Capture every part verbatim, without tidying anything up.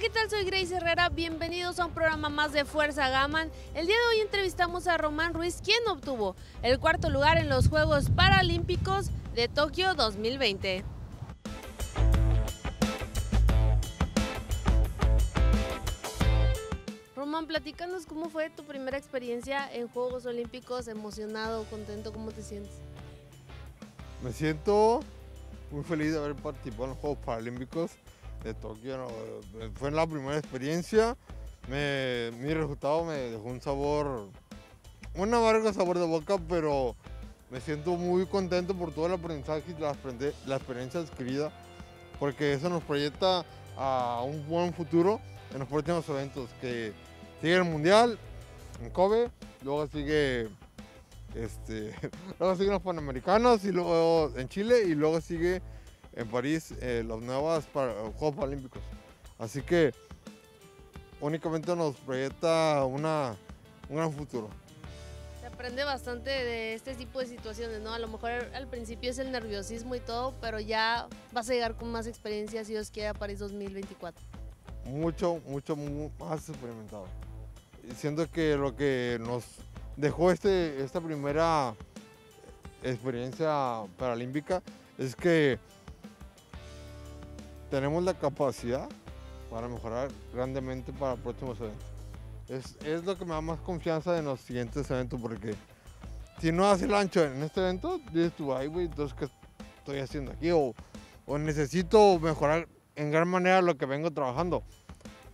Hola, ¿qué tal? Soy Grace Herrera, bienvenidos a un programa más de Fuerza Gaman. El día de hoy entrevistamos a Román Ruiz, quien obtuvo el cuarto lugar en los Juegos Paralímpicos de Tokio dos mil veinte. Román, platícanos cómo fue tu primera experiencia en Juegos Olímpicos, emocionado, contento, ¿cómo te sientes? Me siento muy feliz de haber participado en los Juegos Paralímpicos de Tokio. Fue la primera experiencia, me, mi resultado me dejó un sabor, un amargo sabor de boca, pero me siento muy contento por todo el aprendizaje y la, la experiencia adquirida, porque eso nos proyecta a un buen futuro en los próximos eventos, que sigue el Mundial en Kobe, luego sigue, este, luego siguen los Panamericanos, y luego en Chile, y luego sigue en París eh, los nuevos para, Juegos Paralímpicos. Así que únicamente nos proyecta una, un gran futuro. Se aprende bastante de este tipo de situaciones, ¿no? A lo mejor al principio es el nerviosismo y todo, pero ya vas a llegar con más experiencia, si Dios quiere, a París dos mil veinticuatro. Mucho, mucho más experimentado. Siento que lo que nos dejó este, esta primera experiencia paralímpica es que tenemos la capacidad para mejorar grandemente para próximos eventos. Es, es lo que me da más confianza en los siguientes eventos, porque si no haces el ancho en este evento, dices tú, ay, güey, entonces, ¿qué estoy haciendo aquí? O, o necesito mejorar en gran manera lo que vengo trabajando.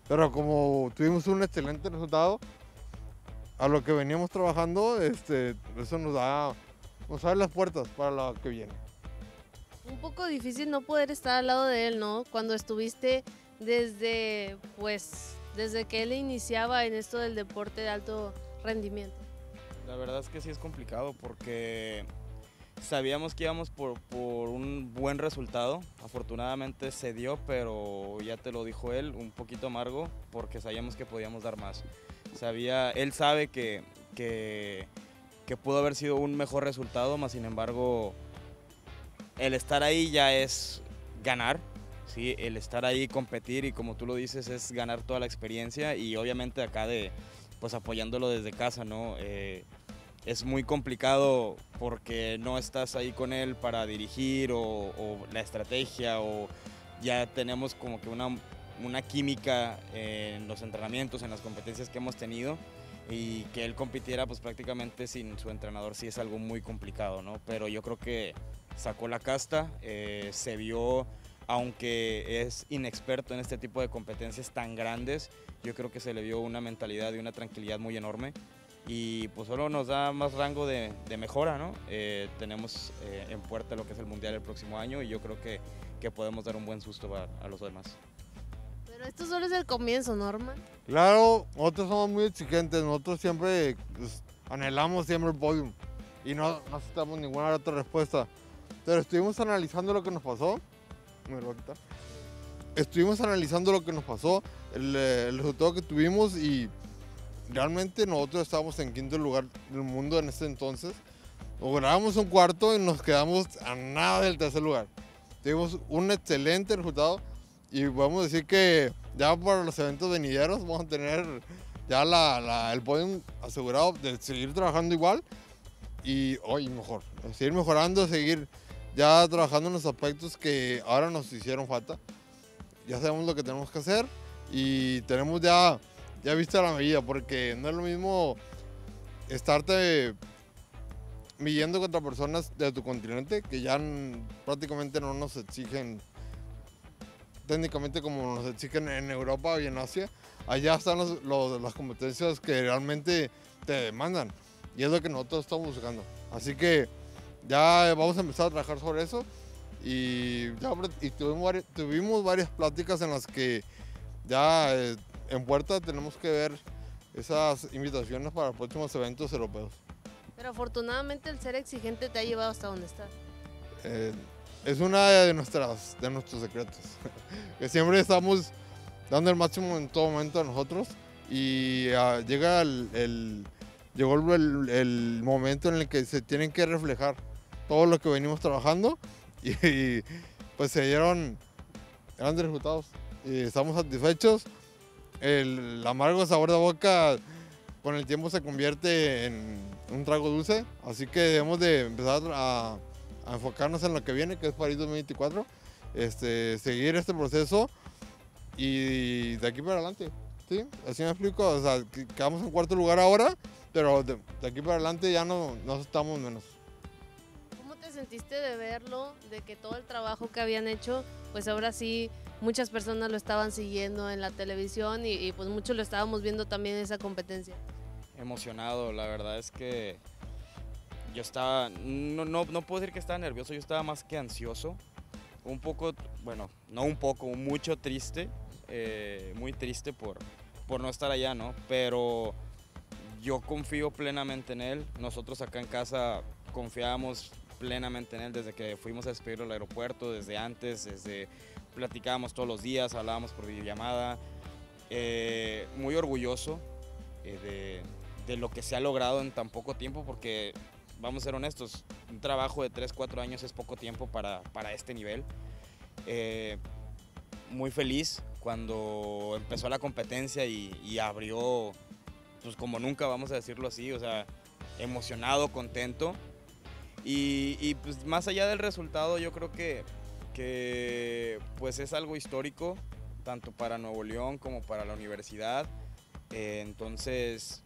Pero como tuvimos un excelente resultado a lo que veníamos trabajando, este, eso nos da, nos abre las puertas para lo que viene. Un poco difícil no poder estar al lado de él, ¿no? Cuando estuviste desde, pues, desde que él iniciaba en esto del deporte de alto rendimiento. La verdad es que sí es complicado, porque sabíamos que íbamos por, por un buen resultado. Afortunadamente se dio, pero ya te lo dijo él, un poquito amargo, porque sabíamos que podíamos dar más. Sabía, él sabe que, que, que pudo haber sido un mejor resultado, mas sin embargo, el estar ahí ya es ganar, ¿sí? El estar ahí, competir, y como tú lo dices, es ganar toda la experiencia, y obviamente acá de, pues apoyándolo desde casa, ¿no? Eh, es muy complicado porque no estás ahí con él para dirigir o, o la estrategia, o ya tenemos como que una, una química en los entrenamientos, en las competencias que hemos tenido, y que él compitiera pues prácticamente sin su entrenador sí es algo muy complicado, ¿no? Pero yo creo que sacó la casta, eh, se vio, aunque es inexperto en este tipo de competencias tan grandes, yo creo que se le vio una mentalidad y una tranquilidad muy enorme, y pues solo nos da más rango de, de mejora, ¿no? Eh, tenemos eh, en puerta lo que es el Mundial el próximo año, y yo creo que, que podemos dar un buen susto a, a los demás. Pero esto solo es el comienzo, ¿no, Román? Claro, nosotros somos muy exigentes, nosotros siempre pues, anhelamos siempre el podium, y no aceptamos ninguna otra respuesta. Pero estuvimos analizando lo que nos pasó, me lo voy a quitar. Estuvimos analizando lo que nos pasó, el, el resultado que tuvimos, y realmente nosotros estábamos en quinto lugar del mundo en ese entonces. Logramos un cuarto y nos quedamos a nada del tercer lugar. Tuvimos un excelente resultado, y podemos decir que ya para los eventos venideros vamos a tener ya la, la, el podium asegurado de seguir trabajando igual y hoy mejor, seguir mejorando, seguir ya trabajando en los aspectos que ahora nos hicieron falta. Ya sabemos lo que tenemos que hacer y tenemos ya, ya vista la medida, porque no es lo mismo estarte midiendo contra personas de tu continente que ya prácticamente no nos exigen técnicamente como nos exigen en Europa y en Asia. Allá están los, los, las competencias que realmente te demandan, y es lo que nosotros estamos buscando. Así que ya vamos a empezar a trabajar sobre eso, y, ya, y tuvimos, varias, tuvimos varias pláticas en las que ya eh, en puerta tenemos que ver esas invitaciones para próximos eventos europeos. Pero afortunadamente el ser exigente te ha llevado hasta donde estás. Eh, es una de, nuestras, de nuestros secretos, que siempre estamos dando el máximo en todo momento a nosotros, y uh, llega el, el Llegó el, el momento en el que se tienen que reflejar todo lo que venimos trabajando, y, y pues se dieron grandes resultados. y estamos satisfechos. El amargo sabor de boca con el tiempo se convierte en un trago dulce, así que debemos de empezar a, a enfocarnos en lo que viene, que es París dos mil veinticuatro, este, seguir este proceso y de aquí para adelante, ¿sí? Así me explico, o sea, quedamos en cuarto lugar ahora, pero de, de aquí para adelante ya no nos estamos menos. ¿Cómo te sentiste de verlo, de que todo el trabajo que habían hecho, pues ahora sí muchas personas lo estaban siguiendo en la televisión y, y pues muchos lo estábamos viendo también en esa competencia? Emocionado, la verdad es que yo estaba, no, no, no puedo decir que estaba nervioso, yo estaba más que ansioso, un poco, bueno, no un poco, mucho triste, eh, muy triste por, por no estar allá, ¿no? Pero yo confío plenamente en él, nosotros acá en casa confiábamos plenamente en él desde que fuimos a despedirlo al aeropuerto, desde antes, desde platicábamos todos los días, hablábamos por videollamada, eh, muy orgulloso eh, de... de lo que se ha logrado en tan poco tiempo, porque vamos a ser honestos, un trabajo de tres, cuatro años es poco tiempo para, para este nivel. Eh, muy feliz cuando empezó la competencia y, y abrió, pues como nunca, vamos a decirlo así, o sea, emocionado, contento. Y, y pues más allá del resultado, yo creo que, que pues es algo histórico, tanto para Nuevo León como para la universidad. Eh, entonces,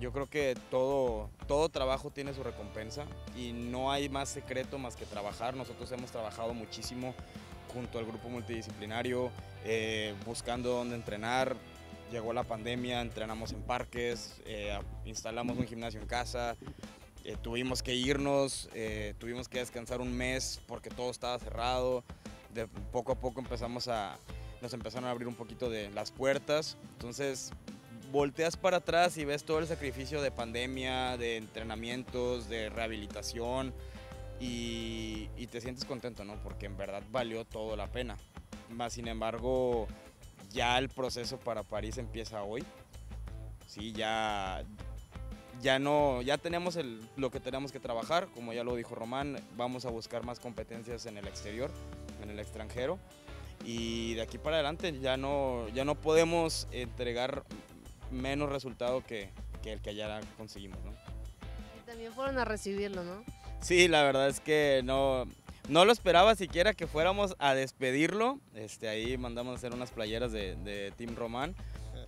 yo creo que todo, todo trabajo tiene su recompensa y no hay más secreto más que trabajar. Nosotros hemos trabajado muchísimo junto al grupo multidisciplinario, eh, buscando dónde entrenar. Llegó la pandemia, entrenamos en parques, eh, instalamos un gimnasio en casa, eh, tuvimos que irnos, eh, tuvimos que descansar un mes porque todo estaba cerrado. De poco a poco empezamos a, nos empezaron a abrir un poquito de las puertas, entonces volteas para atrás y ves todo el sacrificio de pandemia, de entrenamientos, de rehabilitación y, y te sientes contento, ¿no? Porque en verdad valió todo la pena. Más sin embargo, ya el proceso para París empieza hoy. Sí, ya, ya, no, ya tenemos el, lo que tenemos que trabajar, como ya lo dijo Román, vamos a buscar más competencias en el exterior, en el extranjero. Y de aquí para adelante ya no, ya no podemos entregar menos resultado que, que el que allá conseguimos, ¿no? Y también fueron a recibirlo, ¿no? Sí, la verdad es que no, no lo esperaba siquiera que fuéramos a despedirlo. Este, ahí mandamos a hacer unas playeras de, de Team Roman.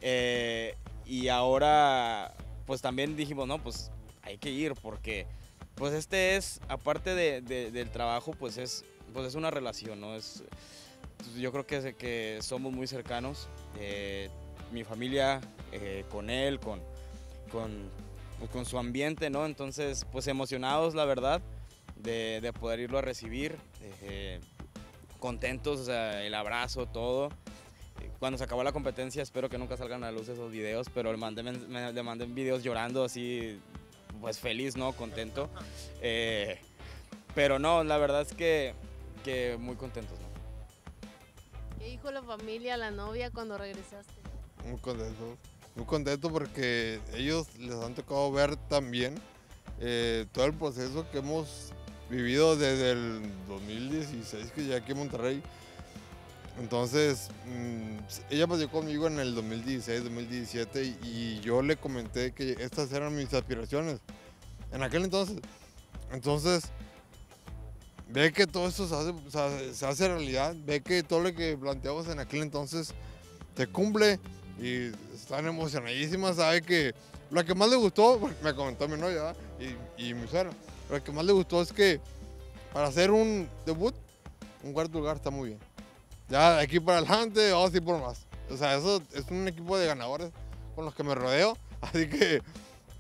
Eh, y ahora, pues también dijimos, no, pues hay que ir porque, pues este es, aparte de, de, del trabajo, pues es, pues es una relación, ¿no? Es, yo creo que, que somos muy cercanos. Eh, mi familia, eh, con él, con, con, pues con su ambiente, ¿no? Entonces, pues emocionados, la verdad, de, de poder irlo a recibir, eh, contentos, o sea, el abrazo, todo. Cuando se acabó la competencia, espero que nunca salgan a la luz esos videos, pero le mandé, me, le mandé videos llorando así, pues feliz, ¿no? Contento. Eh, pero no, la verdad es que, que muy contentos, ¿no? ¿Qué dijo la familia, la novia, cuando regresaste? Muy contento, muy contento porque ellos les han tocado ver también eh, todo el proceso que hemos vivido desde el dos mil dieciséis, que llegué aquí en Monterrey. Entonces, mmm, ella pasó conmigo en el dos mil dieciséis, dos mil diecisiete y, y yo le comenté que estas eran mis aspiraciones en aquel entonces. Entonces, ve que todo esto se hace, se hace, se hace realidad, ve que todo lo que planteamos en aquel entonces se cumple. Y están emocionadísimas, sabe que lo que más le gustó, porque me comentó mi novia y, y mi suegra, lo que más le gustó es que para hacer un debut, un cuarto lugar está muy bien. Ya de aquí para adelante, vamos a ir por más. O sea, eso es un equipo de ganadores con los que me rodeo, así que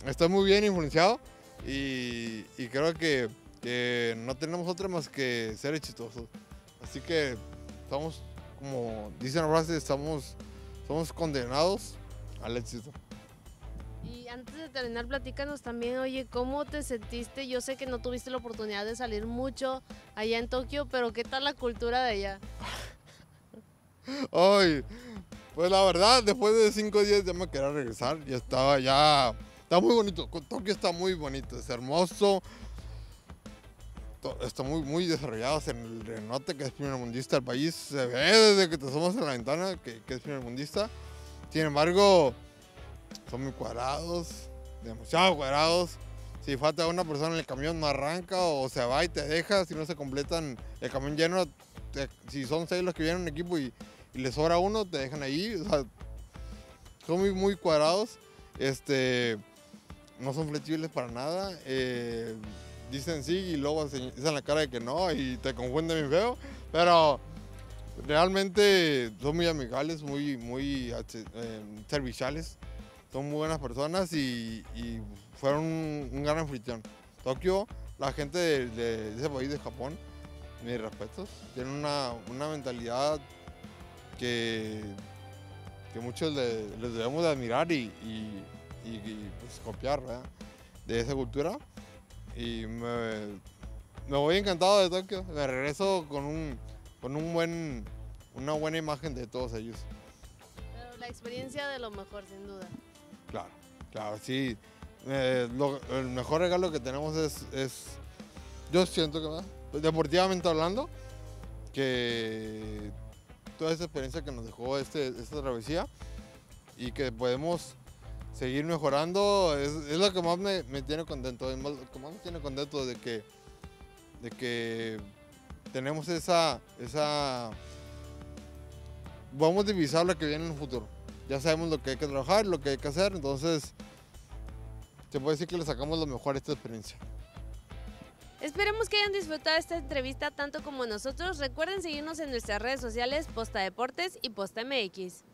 estoy muy bien influenciado y, y creo que, que no tenemos otra más que ser exitosos. Así que estamos, como dicen la frase, estamos... Somos condenados al éxito. Y antes de terminar, platícanos también, oye, ¿cómo te sentiste? Yo sé que no tuviste la oportunidad de salir mucho allá en Tokio, pero ¿qué tal la cultura de allá? Ay, pues la verdad, después de cinco días ya me quería regresar. Ya estaba ya... Está muy bonito. Tokio está muy bonito, es hermoso. está muy, muy desarrollados en el renote que es primermundista el país. Se ve desde que te asomas en la ventana que, que es primermundista. Sin embargo, son muy cuadrados, demasiado cuadrados. Si falta una persona en el camión no arranca o se va y te deja. Si no se completan el camión lleno, te, si son seis los que vienen en un equipo y, y les sobra uno, te dejan ahí. O sea, son muy, muy cuadrados. Este, no son flexibles para nada. Eh, dicen sí y luego dicen la cara de que no y te confunden bien feo, pero realmente son muy amigables, muy, muy eh, serviciales, son muy buenas personas y, y fueron un, un gran anfitrión. Tokio, la gente de, de ese país de Japón, mis respetos, tienen una, una mentalidad que, que muchos de, les debemos de admirar y, y, y, y pues, copiar, ¿verdad?, de esa cultura. Y me, me voy encantado de Tokio, me regreso con, un, con un buen, una buena imagen de todos ellos. Pero la experiencia de lo mejor, sin duda. Claro, claro, sí. Eh, lo, el mejor regalo que tenemos es, es yo siento que, ¿verdad?, deportivamente hablando, que toda esa experiencia que nos dejó este, esta travesía y que podemos seguir mejorando es, es lo que más me, me tiene contento, es más, lo que más me tiene contento de que, de que tenemos esa, esa, vamos a divisar lo que viene en el futuro. Ya sabemos lo que hay que trabajar, lo que hay que hacer, entonces se puede decir que le sacamos lo mejor a esta experiencia. Esperemos que hayan disfrutado esta entrevista tanto como nosotros. Recuerden seguirnos en nuestras redes sociales Posta Deportes y Posta M X.